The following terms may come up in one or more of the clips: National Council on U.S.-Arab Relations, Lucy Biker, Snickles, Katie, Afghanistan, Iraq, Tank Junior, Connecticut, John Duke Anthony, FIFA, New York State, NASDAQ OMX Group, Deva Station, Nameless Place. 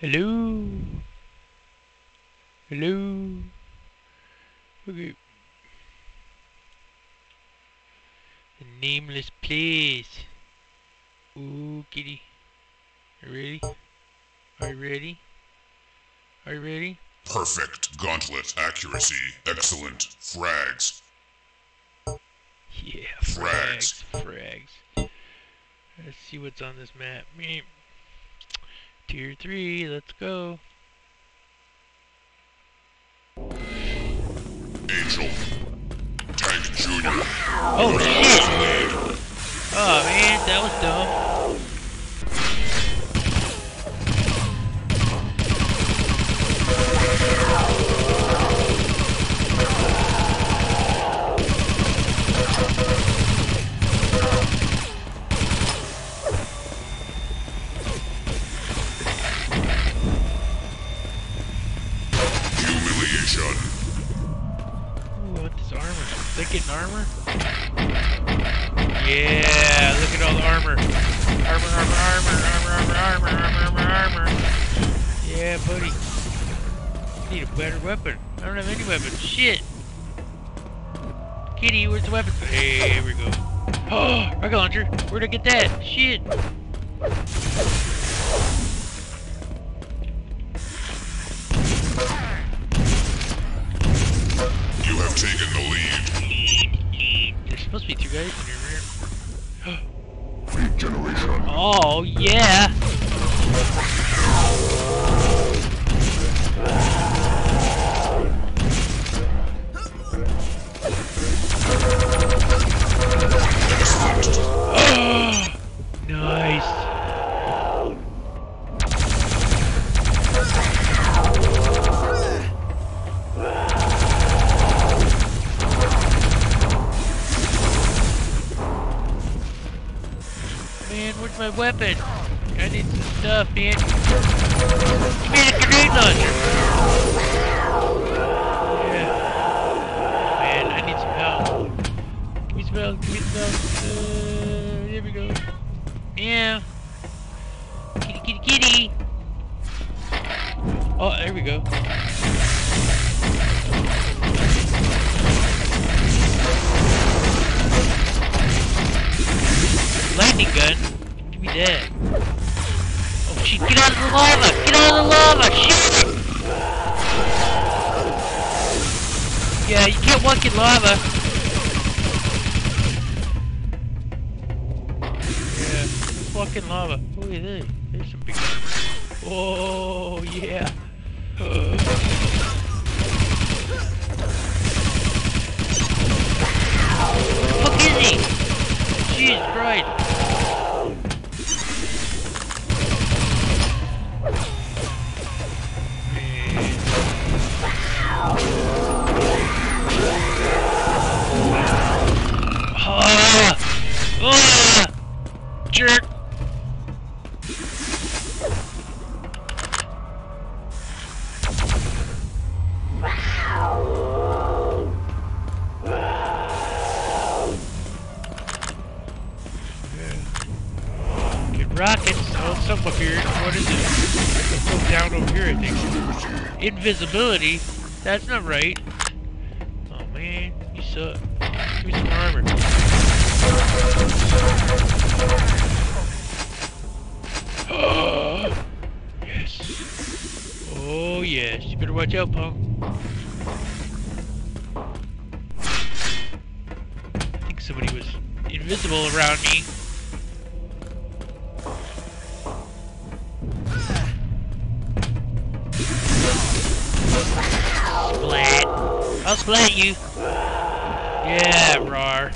Hello? Hello? Okay. The Nameless Place. Ooh, kitty. Are you ready? Are you ready? Are you ready? Perfect gauntlet accuracy. Excellent. Frags. Yeah, frags. Frags. Let's see what's on this map. Meep. Tier 3, let's go. Angel. Tank Junior. Oh, shit. Oh, man, that was dumb. Katie, where's the weapon? Hey, here we go. Oh, rocket launcher. Where'd I get that? Shit. You have taken the lead. There's supposed to be two guys in your rear. Regeneration. Oh, yeah. Oh, nice. Man, where's my weapon? I need some stuff, man. Give me a grenade launcher. Yeah. Man, I need some help. Give me some help. There we go. Yeah. Kitty, kitty, kitty. Oh, there we go. Lightning gun. Give me that. Oh, shit. Get out of the lava. Get out of the lava. Shit. Yeah, you can't walk in lava. Fucking lava. Look at this. There's some big lava. Oh, yeah. What the fuck is he? Jesus Christ. Ah! Ah! Jerk! Invisibility? That's not right. Oh man, you suck. Give me some armor. Oh, yes. Oh yes. You better watch out, punk. I think somebody was invisible around me. I'll splat you. Yeah, rawr.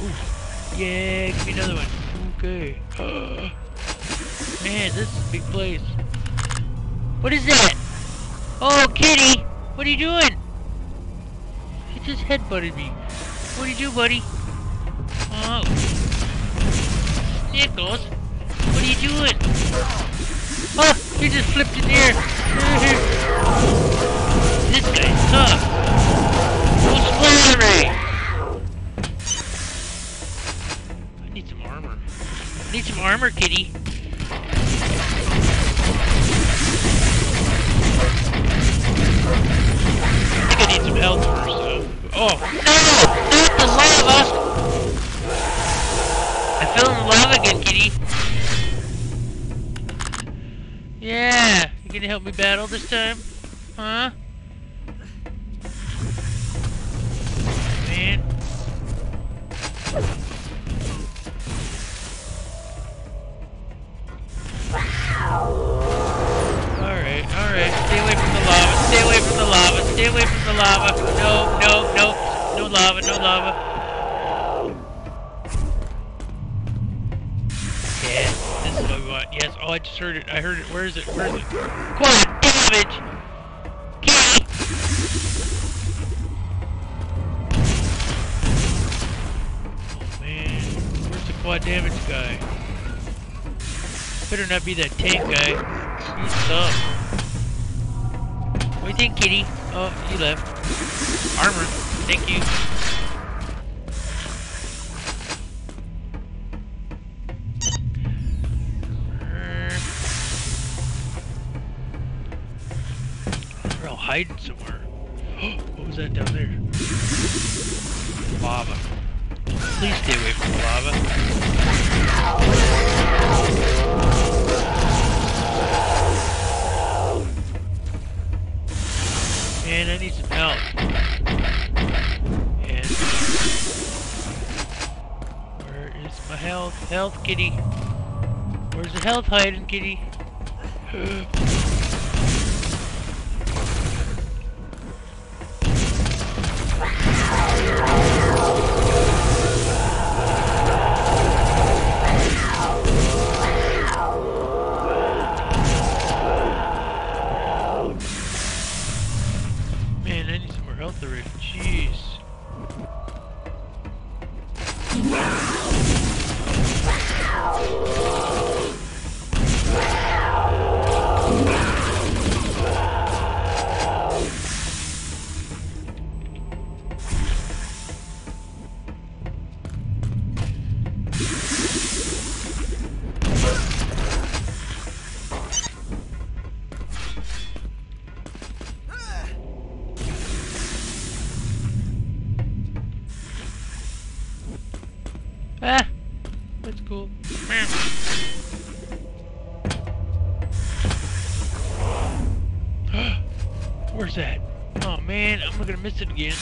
Ooh. Yeah, give me another one. Okay. Man, this is a big place. What is that? Oh, kitty! What are you doing? He just headbutted me. What do you do, buddy? Oh. Snickles? What are you doing? Oh! He just flipped in the air. This guy sucks. What's flying? I need some armor. armor, Kitty. I think I need some health first, so... Oh! No! Not the lava! I fell in the lava again, Kitty. Yeah! You gonna help me battle this time? Huh? Man. Alright, alright. Stay away from the lava. Stay away from the lava. Stay away from the lava. No, no, no. No lava, no lava. Yeah, this is what we want. Yes, oh, I just heard it. I heard it. Where is it? Where is it? Quad damage! Get it! Oh, man. Where's the quad damage guy? Better not be that tank guy. You suck. What do you think, Kitty? Oh, you left. Armor. Thank you. They're all hiding somewhere. What was that down there? Lava. Please stay away from the lava. And I need some help. And where is my health? Health, Kitty. Where's the health hiding, Kitty? Where's that? Oh man, I'm gonna miss it again.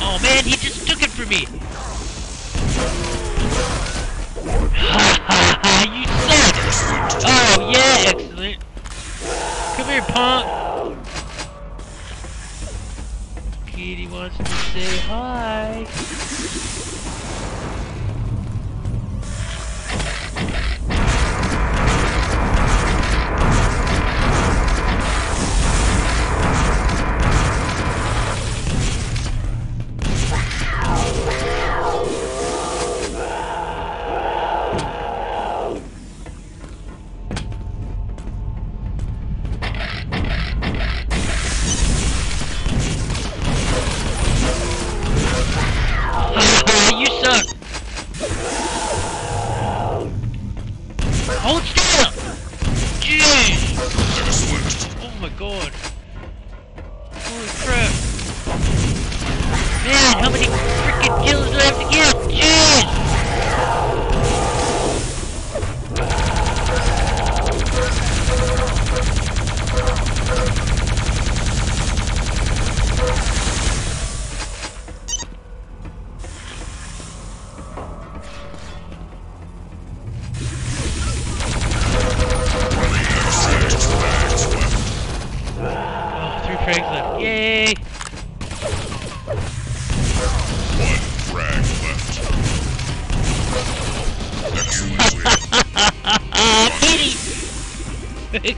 Oh man, he just took it from me! Ha ha ha, you suck! Oh yeah, excellent! Come here, punk! Kitty wants to say hi!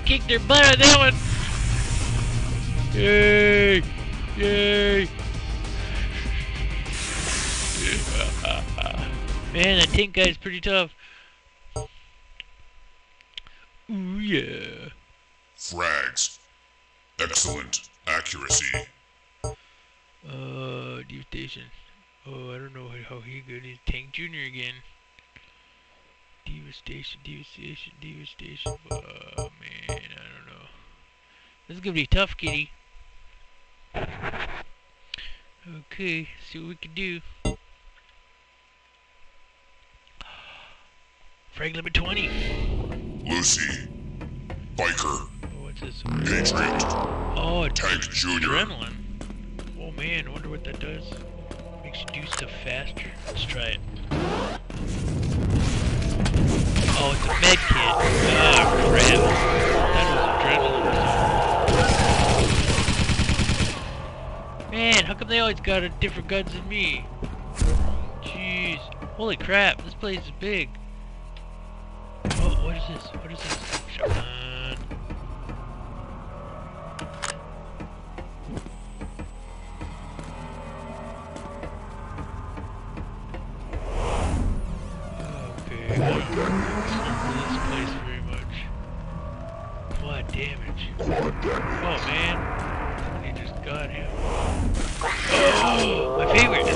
Kicked their butt on that one! Yay! Yay! Man, that tank guy's pretty tough. Ooh, yeah. Frags. Excellent accuracy. Deep Station. Oh, I don't know how he good is. Tank Junior again. Diva Station. Oh, man, I don't know. This is gonna be tough, Katie. Okay, see what we can do. Frag limit 20. Lucy. Biker. What's this? Patriot. Oh, Tank Junior. Adrenaline. Oh, man, I wonder what that does. Makes you do stuff faster. Let's try it. Oh, it's a med kit. Ah, crap. That was adrenaline. Man, how come they always got different guns than me? Jeez. Holy crap, this place is big. Oh, what is this? What is this? Shotgun. Okay, I don't remember this place very much. What damage? Oh man, he just got him. Oh, my favorite.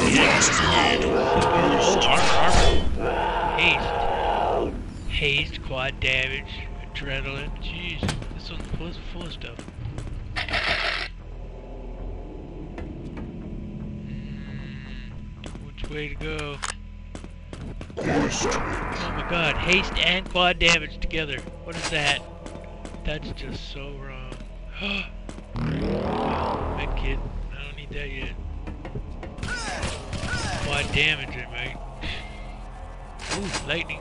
Oh, armor. Haste, quad damage, adrenaline. Jeez, this one's full of stuff. Which way to go? Oh my god, haste and quad damage together. What is that? That's just so wrong. Med kit. I don't need that yet. Quad damage, I might. Ooh, lightning.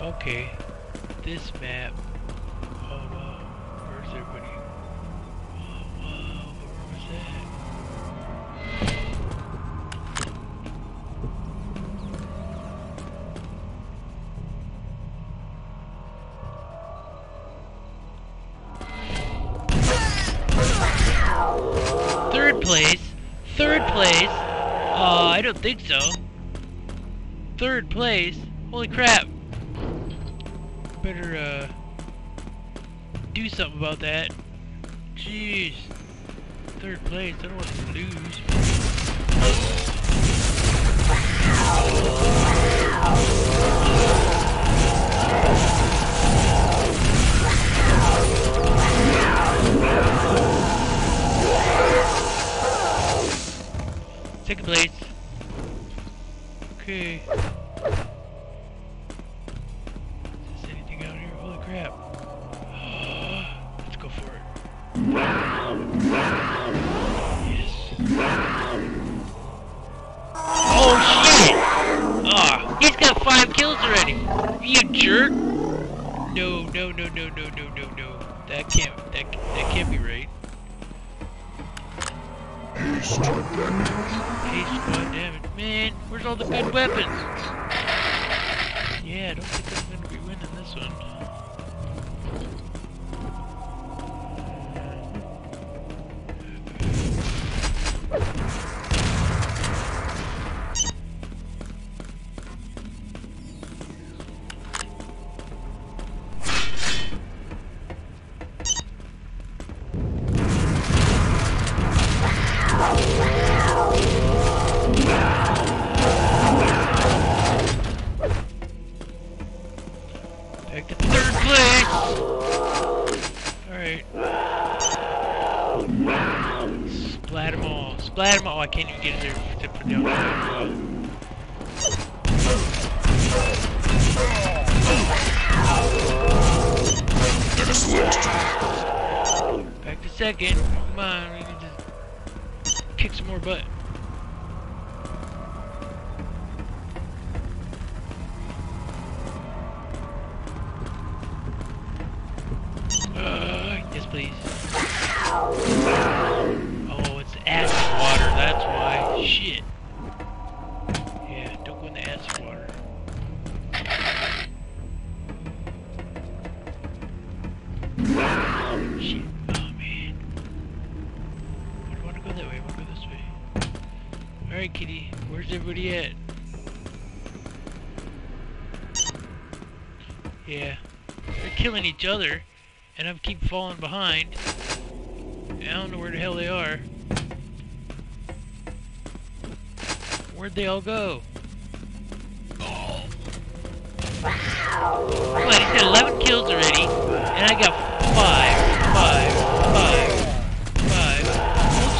Okay, this map. Third place. I don't think so. Third place. Holy crap. Better do something about that. Jeez. Third place. I don't want to lose. Second place. Okay. Is there anything out here? Holy crap. Let's go for it. Yes. Oh shit! Ah, he's got 5 kills already! You jerk! No. That can't be right. Haste quad damage. Man, where's all the good weapons? Yeah, I don't think I'm gonna be winning this one. Splat them all. I can't even get in there except for the other one. Back to second. Come on, we can just kick some more butt. Yes, please. Shit. Yeah, don't go in the acid water. Shit. Oh man. I don't want to go that way. I want to go this way. Alright, Kitty. Where's everybody at? Yeah. killing each other, and I keep falling behind. I don't know where the hell they are. Where'd they all go? Oh. Well, he said 11 kills already, and I got 5.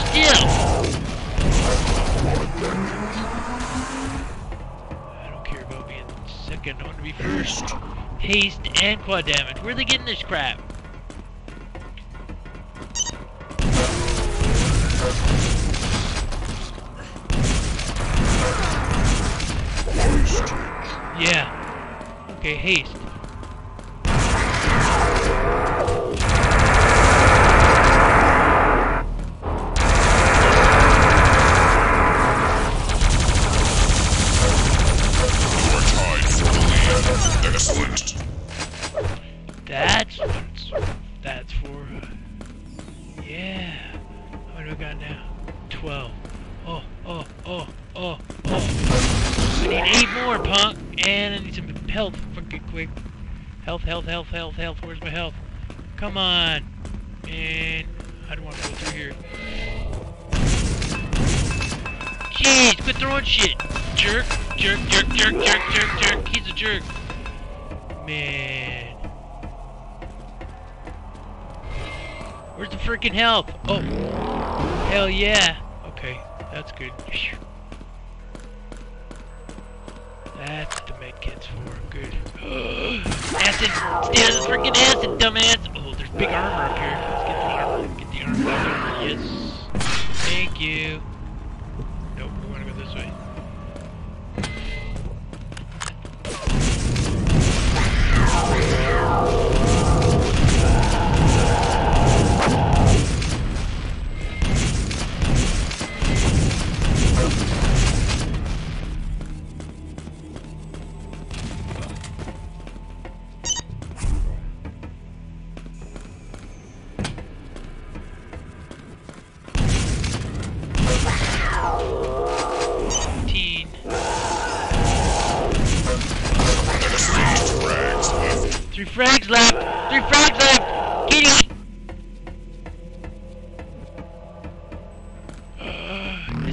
Still! I don't care about being second, I want to be first. Haste and quad damage. Where are they getting this crap? Yeah. Okay, haste. That's what that's for. Yeah. What do I got now? 12. Oh. I need 8 more, punk. And I need some health fucking quick. Health. Where's my health? Come on. And I don't want to go through here. Jeez, quit throwing shit. Jerk. He's a jerk. Man. Where's the freaking health? Oh. Hell yeah. Okay, that's good. That's what the medkits for. Good. Acid! Stay out of the freaking acid, dumbass! Oh, there's big armor up here. Let's get the armor. Get the armor. Yes. Thank you. Nope, we want to go this way. Three frags left! Katie! Yes,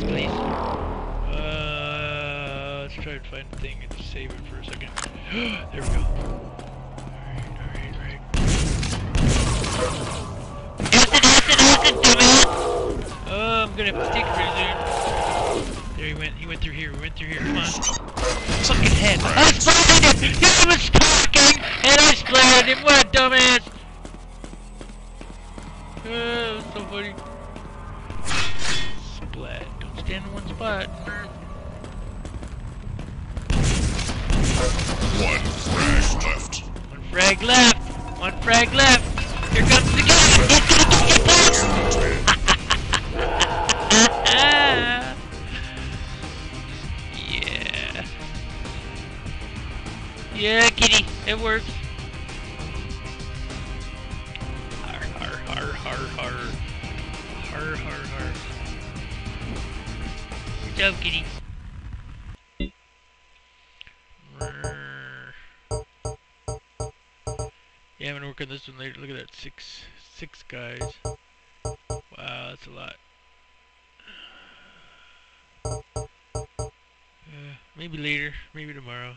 please. Let's try to find a thing and save it for a second. There we go. Alright. Acid, dumbass! Oh, I'm gonna have to take it pretty soon. There he went. He went through here. We went through here. Come on. Fucking head. I was blinded! He was talking! And I splared him! What a dumbass! That was so funny. Splat. Don't stand in one spot. One frag left! Here comes the guy! He's gonna get your box! Yeah. Yeah, kitty. It works. Har. Good job, kitty. Yeah, I'm gonna work on this one later. Look at that, six guys. Wow, that's a lot. Maybe later, maybe tomorrow.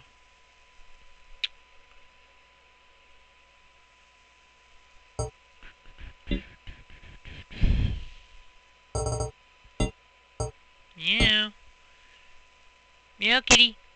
Yeah. Meow, kitty.